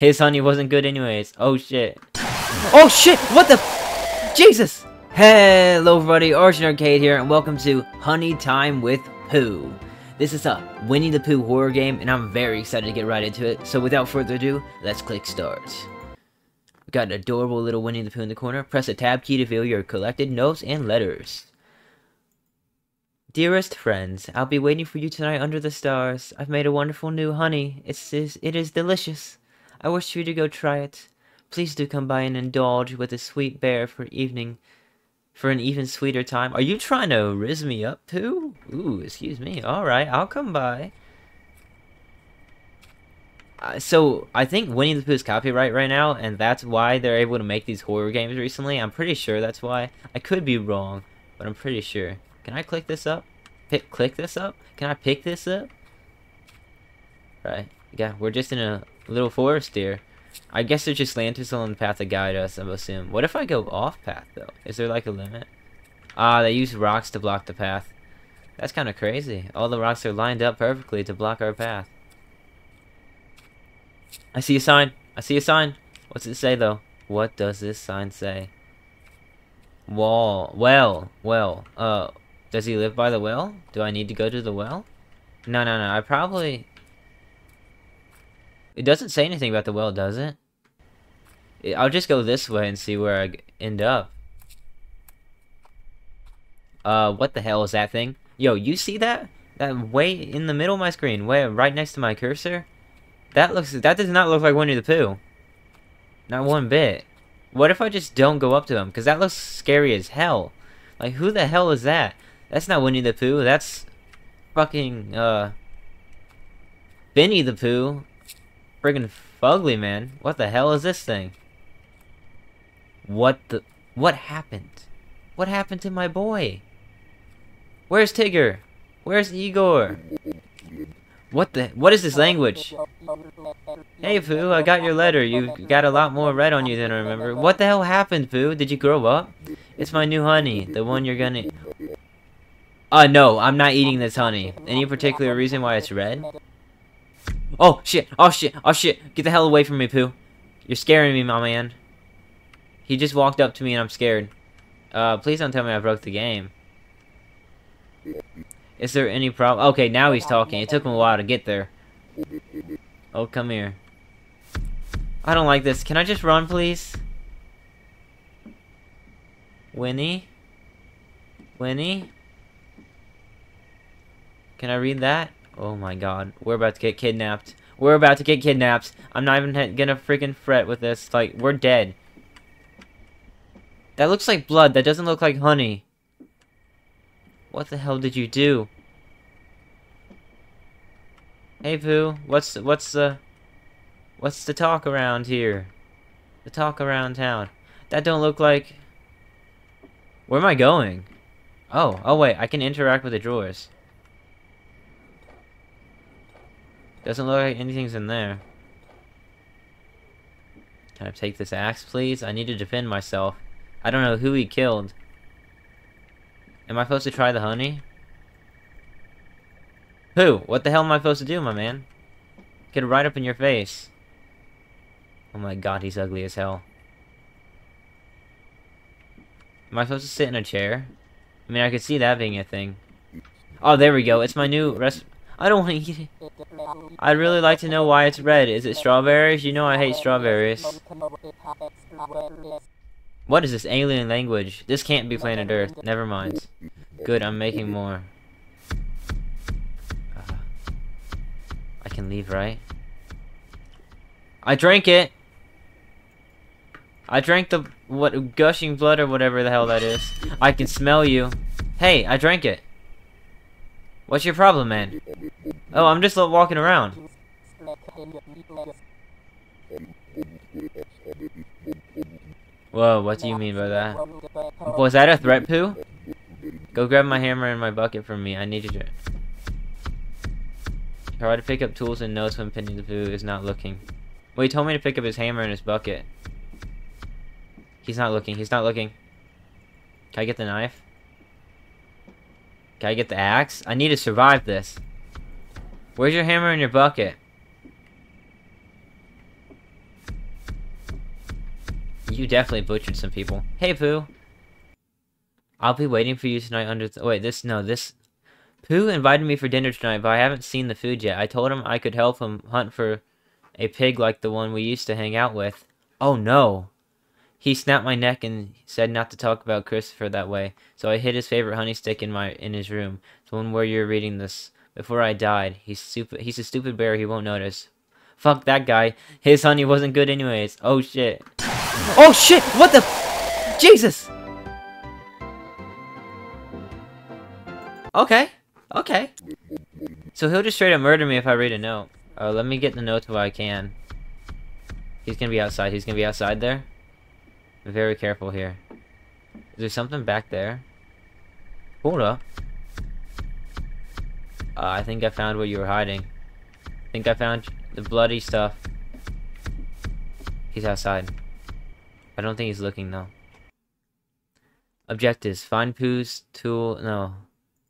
His honey wasn't good anyways. Oh shit. Oh shit! What the f- Jesus! Hello everybody, Argent Arcade here, and welcome to Honey Time with Pooh. This is a Winnie the Pooh horror game, and I'm very excited to get right into it. So without further ado, let's click start. We got an adorable little Winnie the Pooh in the corner. Press the tab key to view your collected notes and letters. Dearest friends, I'll be waiting for you tonight under the stars. I've made a wonderful new honey. It is delicious. I wish you to go try it. Please do come by and indulge with a sweet bear for an even sweeter time. Are you trying to riz me up too? Ooh, excuse me. Alright, I'll come by. So, I think Winnie the Pooh's copyright right now, and that's why they're able to make these horror games recently. I'm pretty sure that's why. I could be wrong, but I'm pretty sure. Can I click this up? Click this up? Can I pick this up? Right. Yeah, we're just in a little forest here. I guess there's just lanterns on the path that guide us, I assume. What if I go off path, though? Is there, like, a limit? Ah, they use rocks to block the path. That's kind of crazy. All the rocks are lined up perfectly to block our path. I see a sign. I see a sign. What's it say, though? What does this sign say? Wall. Well. Well. Does he live by the well? Do I need to go to the well? No, no, no. I probably... It doesn't say anything about the well, does it? I'll just go this way and see where I end up. What the hell is that thing? Yo, you see that? That way in the middle of my screen, way right next to my cursor? That does not look like Winnie the Pooh. Not one bit. What if I just don't go up to him? Because that looks scary as hell. Like, who the hell is that? That's not Winnie the Pooh, that's... fucking, Benny the Pooh. Friggin' fugly, man. What the hell is this thing? What happened? What happened to my boy? Where's Tigger? Where's Igor? What is this language? Hey, Pooh, I got your letter. You got a lot more red on you than I remember. What the hell happened, Pooh? Did you grow up? It's my new honey, the one you're gonna... No, I'm not eating this honey. Any particular reason why it's red? Oh shit, oh shit, oh shit, get the hell away from me, Pooh. You're scaring me, my man. He just walked up to me and I'm scared. Please don't tell me I broke the game. Is there any problem? Okay, now he's talking. It took him a while to get there. Oh, come here. I don't like this. Can I just run, please? Winnie? Winnie? Can I read that? Oh my god, we're about to get kidnapped. We're about to get kidnapped. I'm not even gonna freaking fret with this. Like, we're dead. That looks like blood. That doesn't look like honey. What the hell did you do? Hey, Pooh. What's the talk around here? The talk around town. That don't look like... Where am I going? Oh wait. I can interact with the drawers. Doesn't look like anything's in there. Can I take this axe, please? I need to defend myself. I don't know who he killed. Am I supposed to try the honey? Who? What the hell am I supposed to do, my man? Get right up in your face. Oh my god, he's ugly as hell. Am I supposed to sit in a chair? I mean, I could see that being a thing. Oh, there we go. It's my new restaurant. I don't want to eat it. I'd really like to know why it's red. Is it strawberries? You know I hate strawberries. What is this alien language? This can't be planet Earth. Never mind. Good, I'm making more. I can leave, right? I drank it! I drank the... what? Gushing blood or whatever the hell that is. I can smell you. Hey, I drank it. What's your problem, man? Oh, I'm just walking around. Whoa, what do you mean by that? Was that a threat, Pooh? Go grab my hammer and my bucket from me. I need you to... Try to pick up tools and notes when Winnie the Pooh is not looking. Well, he told me to pick up his hammer and his bucket. He's not looking. He's not looking. Can I get the knife? Can I get the axe? I need to survive this. Where's your hammer and your bucket? you definitely butchered some people. Hey, Pooh. I'll be waiting for you tonight under... Wait, this... Pooh invited me for dinner tonight, but I haven't seen the food yet. I told him I could help him hunt for a pig like the one we used to hang out with. Oh, no. He snapped my neck and said not to talk about Christopher that way, so I hid his favorite honey stick in his room, the one where you're reading this. Before I died, he's a stupid bear, he won't notice. Fuck that guy. His honey wasn't good anyways. Oh, shit. Oh, shit! What the... Jesus! Okay. Okay. So he'll just straight up murder me if I read a note. Let me get the note if I can. He's gonna be outside. He's gonna be outside there. Very careful here. Is there something back there? Hold up. I think I found where you were hiding. I think I found the bloody stuff. He's outside. I don't think he's looking though. Objectives. Find Pooh's tool. No.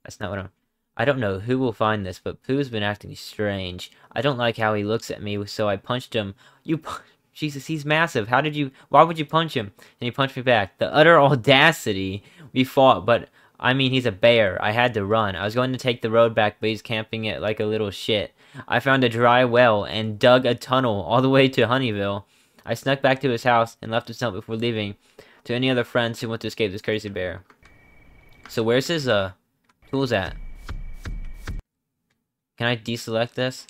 That's not what I'm... I don't know who will find this, but Pooh's been acting strange. I don't like how he looks at me, so I punched him. You... Jesus, he's massive. How did you... Why would you punch him? And he punched me back. The utter audacity. We fought, but... I mean, he's a bear. I had to run. I was going to take the road back, but he's camping it like a little shit. I found a dry well and dug a tunnel all the way to Honeyville. I snuck back to his house and left his note before leaving to any other friends who want to escape this crazy bear. So where's his, tools at? Can I deselect this?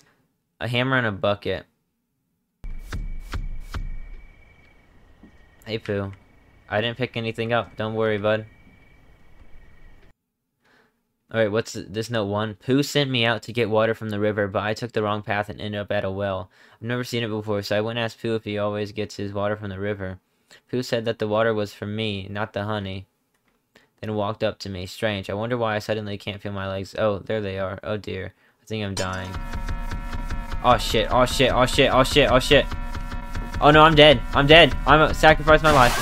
A hammer and a bucket. Hey, Pooh. I didn't pick anything up. Don't worry, bud. Alright, what's this note one? Pooh sent me out to get water from the river, but I took the wrong path and ended up at a well. I've never seen it before, so I went and asked Pooh if he always gets his water from the river. Pooh said that the water was for me, not the honey. Then walked up to me. Strange. I wonder why I suddenly can't feel my legs. Oh, there they are. Oh, dear. I think I'm dying. Oh, shit. Oh, shit. Oh, shit. Oh, shit. Oh, shit. Oh, no, I'm dead. I'm dead. I sacrificed my life.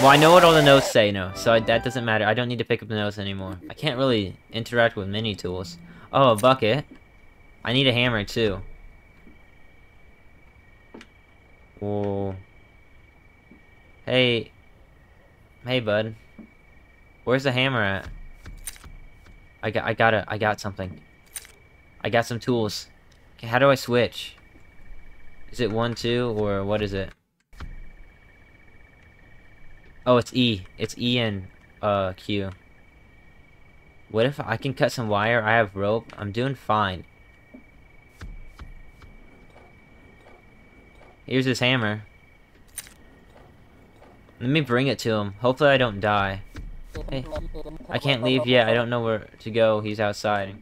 Well, I know what all the notes say, no, so that doesn't matter. I don't need to pick up the notes anymore. I can't really interact with many tools. Oh, a bucket. I need a hammer, too. Whoa. Hey. Hey, bud. Where's the hammer at? I got something. I got some tools. Okay, how do I switch? Is it 1, 2, or what is it? Oh, it's E. It's E and, Q. What if I can cut some wire? I have rope. I'm doing fine. Here's this hammer. Let me bring it to him. Hopefully I don't die. Hey, I can't leave yet. I don't know where to go. He's outside.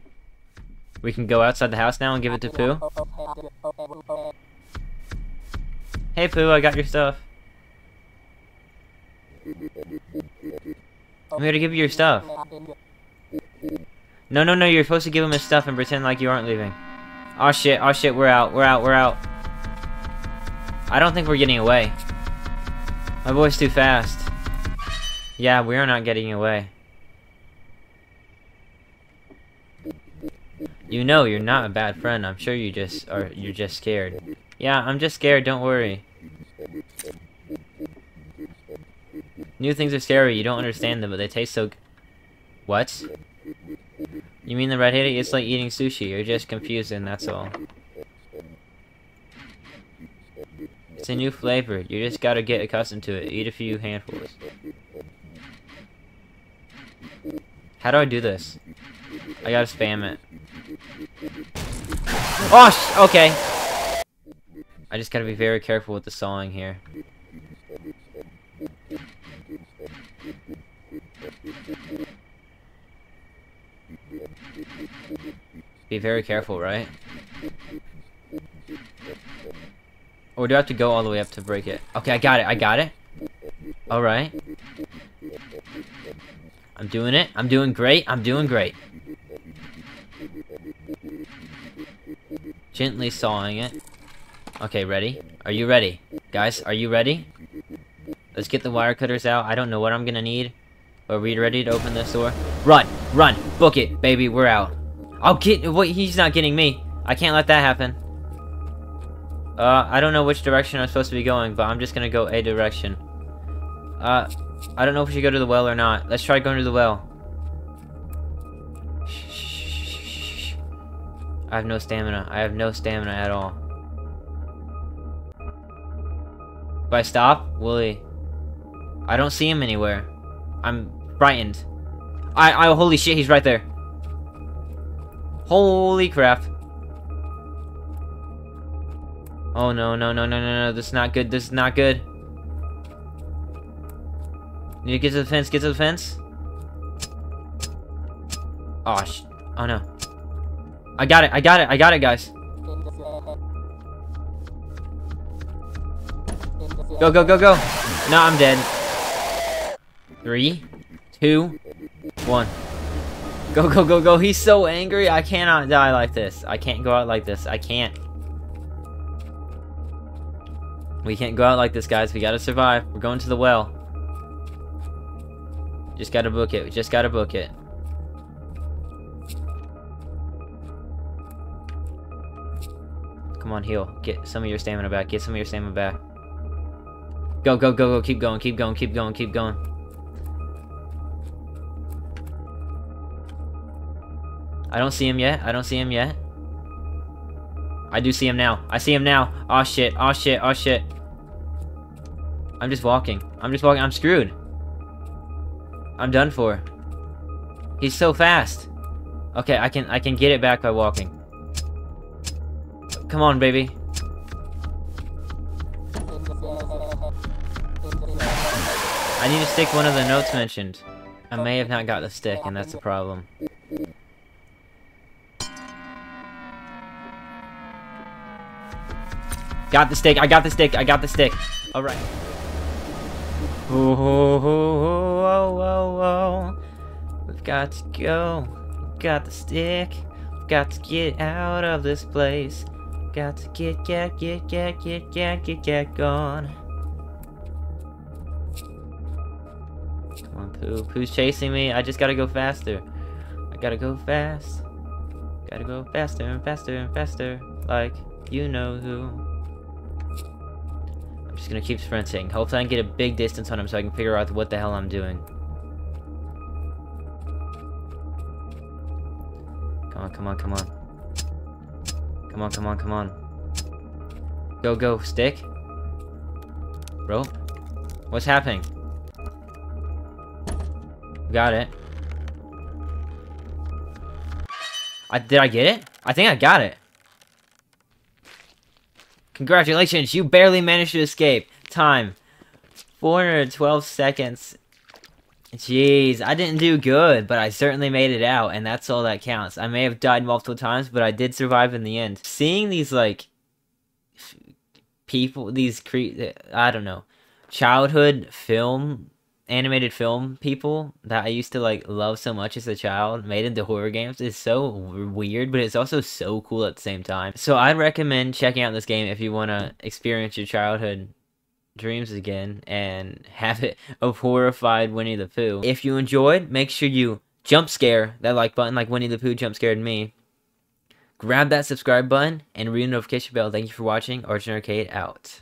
We can go outside the house now and give it to Pooh? Hey, Pooh, I got your stuff. I'm here to give you your stuff. No, no, no, you're supposed to give him his stuff and pretend like you aren't leaving. Oh shit, we're out, we're out, we're out. I don't think we're getting away. My boy's too fast. Yeah, we are not getting away. You know you're not a bad friend, I'm sure you just are, you're just scared. Yeah, I'm just scared, don't worry. New things are scary, you don't understand them, but they taste so... What? You mean the red-handed? It's like eating sushi, you're just confused and that's all. It's a new flavor, you just gotta get accustomed to it. Eat a few handfuls. How do I do this? I gotta spam it. Oh, okay! I just gotta be very careful with the sawing here. Be very careful, right? Or do I have to go all the way up to break it? Okay, I got it, I got it. Alright. I'm doing it. I'm doing great. I'm doing great. Gently sawing it. Okay, ready? Are you ready? Guys, are you ready? Let's get the wire cutters out. I don't know what I'm gonna need. Are we ready to open this door? Run! Run! Book it, baby, we're out. I'll get- wait, he's not getting me. I can't let that happen. I don't know which direction I'm supposed to be going, but I'm just gonna go a direction. I don't know if we should go to the well or not. Let's try going to the well. Shh. I have no stamina. I have no stamina at all. If I stop, Wooly. I don't see him anywhere. I'm frightened. I holy shit, he's right there. Holy crap. Oh no, no, no, no, no, no. This is not good. This is not good. Need to get to the fence. Get to the fence. Oh, sh oh no. I got it. I got it. I got it, guys. Go, go, go, go. No, I'm dead. 3, 2, 1. Go, go, go, go. He's so angry. I cannot die like this. I can't go out like this. I can't. We can't go out like this, guys. We gotta survive. We're going to the well. Just gotta book it. We just gotta book it. Come on, heal. Get some of your stamina back. Get some of your stamina back. Go, go, go, go. Keep going. Keep going. Keep going. Keep going. I don't see him yet. I don't see him yet. I do see him now. I see him now. Oh shit. Oh shit. Oh shit. I'm just walking. I'm just walking. I'm screwed. I'm done for. He's so fast. Okay, I can get it back by walking. Come on, baby. I need to stick one of the notes mentioned. I may have not got the stick, and that's the problem. Got the stick, I got the stick, I got the stick. Alright. Oh, oh, oh, oh, oh, oh. We've got to go. We've got the stick. We've got to get out of this place. We've got to get gone. Come on, Poop. Who's chasing me? I just gotta go faster. I gotta go fast. Gotta go faster and faster and faster. Like, you know who. Just gonna keep sprinting. Hopefully I can get a big distance on him so I can figure out what the hell I'm doing. Come on, come on, come on. Come on, come on, come on. Go, go, stick. Rope. What's happening? Got it. Did I get it? I think I got it. Congratulations, you barely managed to escape. Time, 412 seconds. Jeez, I didn't do good, but I certainly made it out, and that's all that counts. I may have died multiple times, but I did survive in the end. Seeing these, like, people, these, I don't know, childhood film, animated film people that I used to, like, love so much as a child made into horror games is so weird, but it's also so cool at the same time. So I'd recommend checking out this game if you want to experience your childhood dreams again and have it of horrified Winnie the Pooh. If you enjoyed, make sure you jump scare that like button like Winnie the Pooh jump scared me. Grab that subscribe button and ring the notification bell. Thank you for watching. Argent Arcade out.